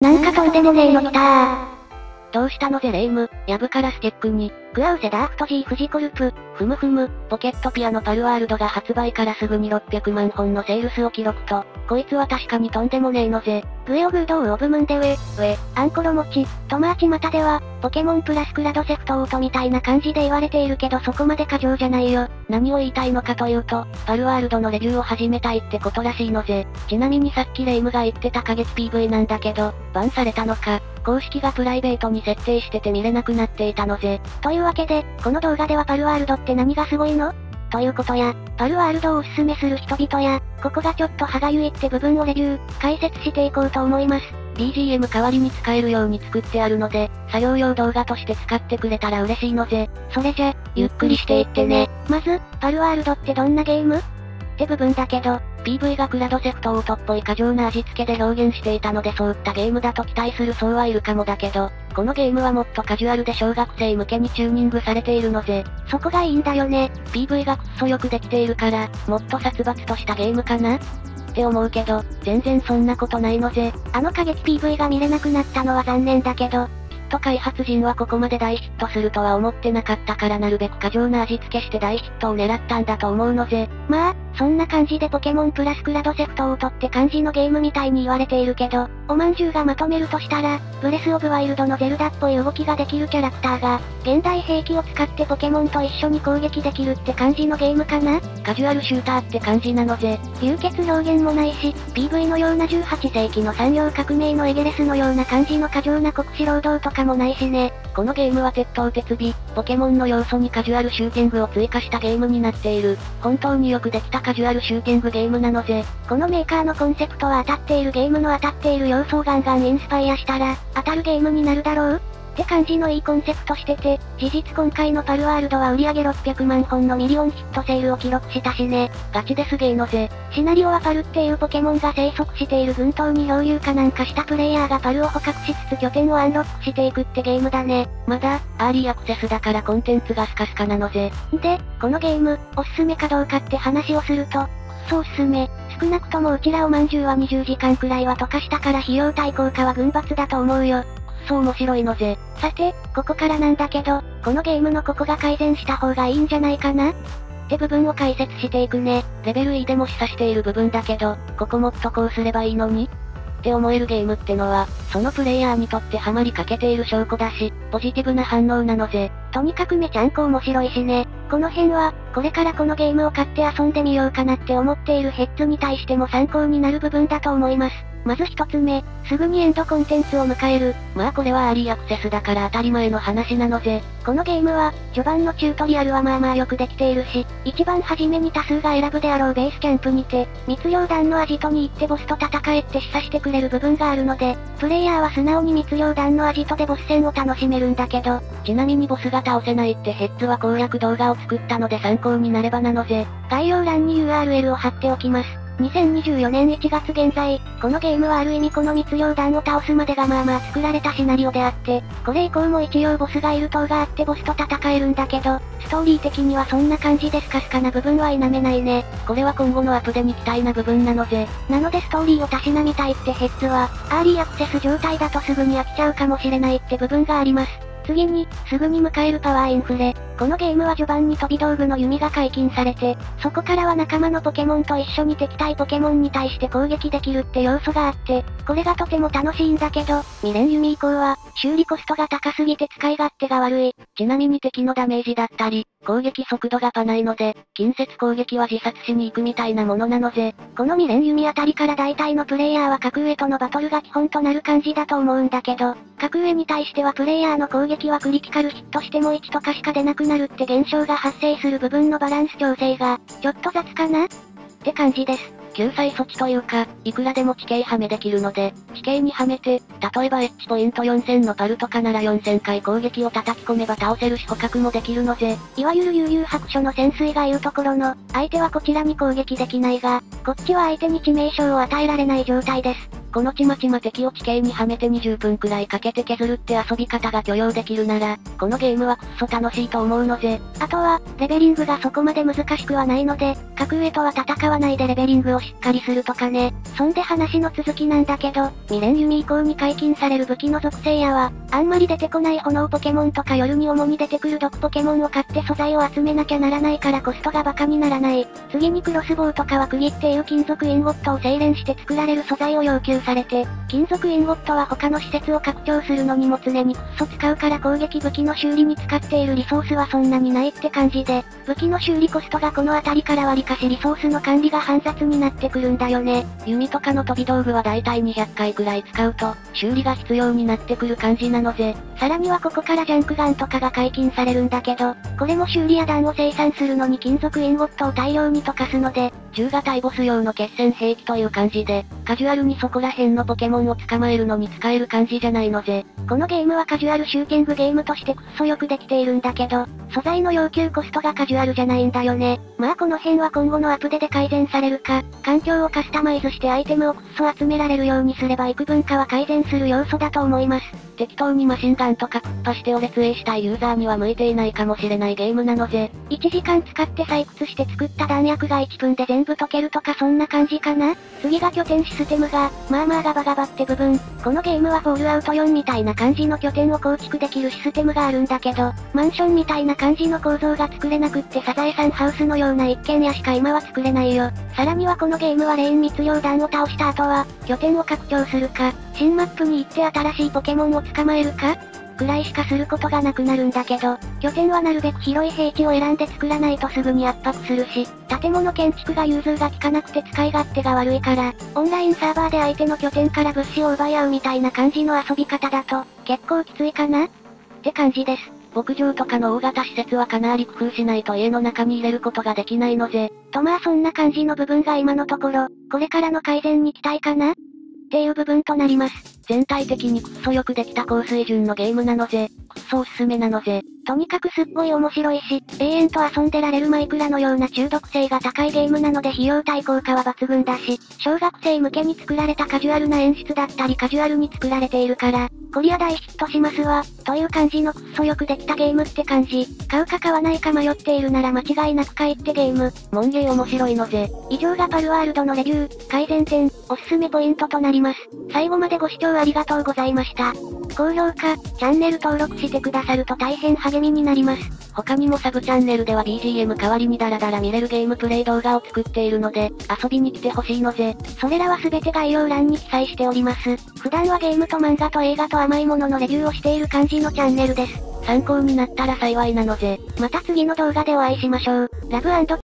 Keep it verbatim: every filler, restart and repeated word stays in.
なんかとんでもねえの来たー。どうしたのゼレイム、ヤブからステックに、グアウセダーフト G フジコルプ、ふむふむ、ポケットピアノパルワールドが発売からすぐにろっぴゃくまんほんのセールスを記録と、こいつは確かにとんでもねえのぜ。グエオグードウオブムンデウェ、ウェ、アンコロモチ、トマーチマタでは、ポケモンプラスクラドセフトオートみたいな感じで言われているけどそこまで過剰じゃないよ。何を言いたいのかというと、パルワールドのレビューを始めたいってことらしいのぜ。ちなみにさっきレイムが言ってた過激 ピーブイ なんだけど、バンされたのか。公式がプライベートに設定してて見れなくなっていたのぜ。というわけで、この動画ではパルワールドって何がすごいの？ということや、パルワールドをおすすめする人々や、ここがちょっと歯がゆいって部分をレビュー、解説していこうと思います。ビージーエム 代わりに使えるように作ってあるので、作業用動画として使ってくれたら嬉しいのぜ。それじゃ、ゆっくりしていってね。まず、パルワールドってどんなゲーム？って部分だけど、ピーブイ がクラドセフトオートっぽい過剰な味付けで表現していたのでそういったゲームだと期待する層はいるかもだけど、このゲームはもっとカジュアルで小学生向けにチューニングされているのぜ。そこがいいんだよね。ピーブイ がくっそよくできているから、もっと殺伐としたゲームかなって思うけど、全然そんなことないのぜ。あの過激 ピーブイ が見れなくなったのは残念だけど、きっと開発陣はここまで大ヒットするとは思ってなかったからなるべく過剰な味付けして大ヒットを狙ったんだと思うのぜ。まあ、そんな感じでポケモンプラスクラドセフトオートって感じのゲームみたいに言われているけど、おまんじゅうがまとめるとしたら、ブレスオブワイルドのゼルダっぽい動きができるキャラクターが、現代兵器を使ってポケモンと一緒に攻撃できるって感じのゲームかな？カジュアルシューターって感じなのぜ。流血表現もないし、ピーブイ のようなじゅうはっせいきの産業革命のエゲレスのような感じの過剰な国士労働とかもないしね。このゲームは鉄頭鉄尾、ポケモンの要素にカジュアルシューティングを追加したゲームになっている。本当によくできたカジュアルシューティングゲームなのぜ。このメーカーのコンセプトは当たっているゲームの当たっている要素をガンガンインスパイアしたら、当たるゲームになるだろうって感じのいいコンセプトしてて、事実今回のパルワールドは売り上げろっぴゃくまんほんのミリオンヒットセールを記録したしね。ガチですげーのぜ。シナリオはパルっていうポケモンが生息している群島に漂流かなんかしたプレイヤーがパルを捕獲しつつ拠点をアンロックしていくってゲームだね。まだ、アーリーアクセスだからコンテンツがスカスカなのぜ。で、このゲーム、おすすめかどうかって話をすると、くっそおすすめ。少なくともうちらおまんじゅうはにじゅうじかんくらいは溶かしたから費用対効果は群抜だと思うよ。そう面白いのぜ。さて、ここからなんだけど、このゲームのここが改善した方がいいんじゃないかなって部分を解説していくね。レベル E でも示唆している部分だけど、ここもっとこうすればいいのにって思えるゲームってのは、そのプレイヤーにとってハマりかけている証拠だし、ポジティブな反応なのぜ。とにかくめちゃんこ面白いしね。この辺は、これからこのゲームを買って遊んでみようかなって思っているヘッズに対しても参考になる部分だと思います。まず一つ目、すぐにエンドコンテンツを迎える。まあこれはアーリーアクセスだから当たり前の話なのぜ。このゲームは、序盤のチュートリアルはまあまあよくできているし、一番初めに多数が選ぶであろうベースキャンプにて、密猟団のアジトに行ってボスと戦えって示唆してくれる部分があるので、プレイヤーは素直に密猟団のアジトでボス戦を楽しめるんだけど、ちなみにボスが倒せないってヘッズは攻略動画を作ったので参考になればなのぜ。概要欄に ユーアールエル を貼っておきます。にせんにじゅうよねんいちがつ現在、このゲームはある意味この密猟団を倒すまでがまあまあ作られたシナリオであって、これ以降も一応ボスがいる塔があってボスと戦えるんだけど、ストーリー的にはそんな感じでスカスカな部分は否めないね。これは今後のアップデに期待な部分なのぜ。なのでストーリーをたしなみたいってヘッズは、アーリーアクセス状態だとすぐに飽きちゃうかもしれないって部分があります。次に、すぐに迎えるパワーインフレ。このゲームは序盤に飛び道具の弓が解禁されて、そこからは仲間のポケモンと一緒に敵対ポケモンに対して攻撃できるって要素があって、これがとても楽しいんだけど、未練弓以降は、修理コストが高すぎて使い勝手が悪い。ちなみに敵のダメージだったり、攻撃速度がパないので、近接攻撃は自殺しに行くみたいなものなのぜ。この未練弓あたりから大体のプレイヤーは格上とのバトルが基本となる感じだと思うんだけど、格上に対してはプレイヤーの攻撃はクリティカルヒットしてもいちとかしか出なくなるって現象が発生する部分のバランス調整が、ちょっと雑かなって感じです。救済措置というか、いくらでも地形はめできるので、地形にはめて、例えばエッジポイントよんせんのパルとかならよんせんかい攻撃を叩き込めば倒せるし捕獲もできるのぜ。いわゆる悠々白書の潜水が言うところの、相手はこちらに攻撃できないが、こっちは相手に致命傷を与えられない状態です。このちまちま敵を地形にはめてにじゅっぷんくらいかけて削るって遊び方が許容できるなら、このゲームはくっそ楽しいと思うのぜ。あとは、レベリングがそこまで難しくはないので、格上とは戦わないでレベリングをしっかりするとかね。そんで話の続きなんだけど、未練弓以降に解禁される武器の属性やは、あんまり出てこない炎ポケモンとか夜に主に出てくる毒ポケモンを買って素材を集めなきゃならないからコストがバカにならない。次にクロスボウとかは釘っていう金属インゴットを精錬して作られる素材を要求されて、金属インゴットは他の施設を拡張するのにも常にクッソ使うから攻撃武器の修理に使っているリソースはそんなにないって感じで、武器の修理コストがこの辺りから割かしリソースの管理が煩雑になってくるんだよね。弓とかの飛び道具はだいたいにひゃっかいくらい使うと、修理が必要になってくる感じなのぜ。さらにはここからジャンクガンとかが解禁されるんだけど、これも修理や弾を生産するのに金属インゴットを大量に溶かすので、銃が対ボス用の決戦兵器という感じで、カジュアルにそこら辺のポケモンを捕まえるのに使える感じじゃないのぜ。このゲームはカジュアルシューティングゲームとしてくっそよくできているんだけど、素材の要求コストがカジュアルじゃないんだよね。まあこの辺は今後のアップデートで改善されるか、環境をカスタマイズしてアイテムをくっそ集められるようにすれば幾分かは改善する要素だと思います。適当にマシンガンとか突破してを劣影したいユーザーには向いていないかもしれないゲームなのぜ。いちじかん使って採掘して作った弾薬がいっぷんで全部溶けるとかそんな感じかな。次が拠点システムが、まあまあガバガバって部分。このゲームはフォールアウトよんみたいな感じの拠点を構築できるシステムがあるんだけど、マンションみたいな感じの構造が作れなくってサザエさんハウスのような一軒家しか今は作れないよ。さらにはこのゲームはレイン密漁団を倒した後は、拠点を拡張するか、新マップに行って新しいポケモンを捕まえるかくらいしかすることがなくなるんだけど、拠点はなるべく広い平地を選んで作らないとすぐに圧迫するし、建物建築が融通が利かなくて使い勝手が悪いから、オンラインサーバーで相手の拠点から物資を奪い合うみたいな感じの遊び方だと、結構きついかなって感じです。牧場とかの大型施設はかなり工夫しないと家の中に入れることができないのぜ。とまあそんな感じの部分が今のところ、これからの改善に期待かなっていう部分となります。全体的にくっそよくできた高水準のゲームなのぜ。くっそおすすめなのぜ。とにかくすっごい面白いし、永遠と遊んでられるマイクラのような中毒性が高いゲームなので費用対効果は抜群だし、小学生向けに作られたカジュアルな演出だったりカジュアルに作られているから、こりゃ大ヒットしますわ、という感じのくっそよくできたゲームって感じ。買うか買わないか迷っているなら間違いなく買いってゲーム。モンゲー面白いのぜ。以上がパルワールドのレビュー、改善点、おすすめポイントとなります。最後までご視聴ありがとうございました。高評価、チャンネル登録してくださると大変励みになります。他にもサブチャンネルでは ビージーエム 代わりにダラダラ見れるゲームプレイ動画を作っているので、遊びに来てほしいのぜ。それらはすべて概要欄に記載しております。普段はゲームと漫画と映画と甘いもののレビューをしている感じのチャンネルです。参考になったら幸いなのぜ。また次の動画でお会いしましょう。ラブ&ピース。